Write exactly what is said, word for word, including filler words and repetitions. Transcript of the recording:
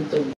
with the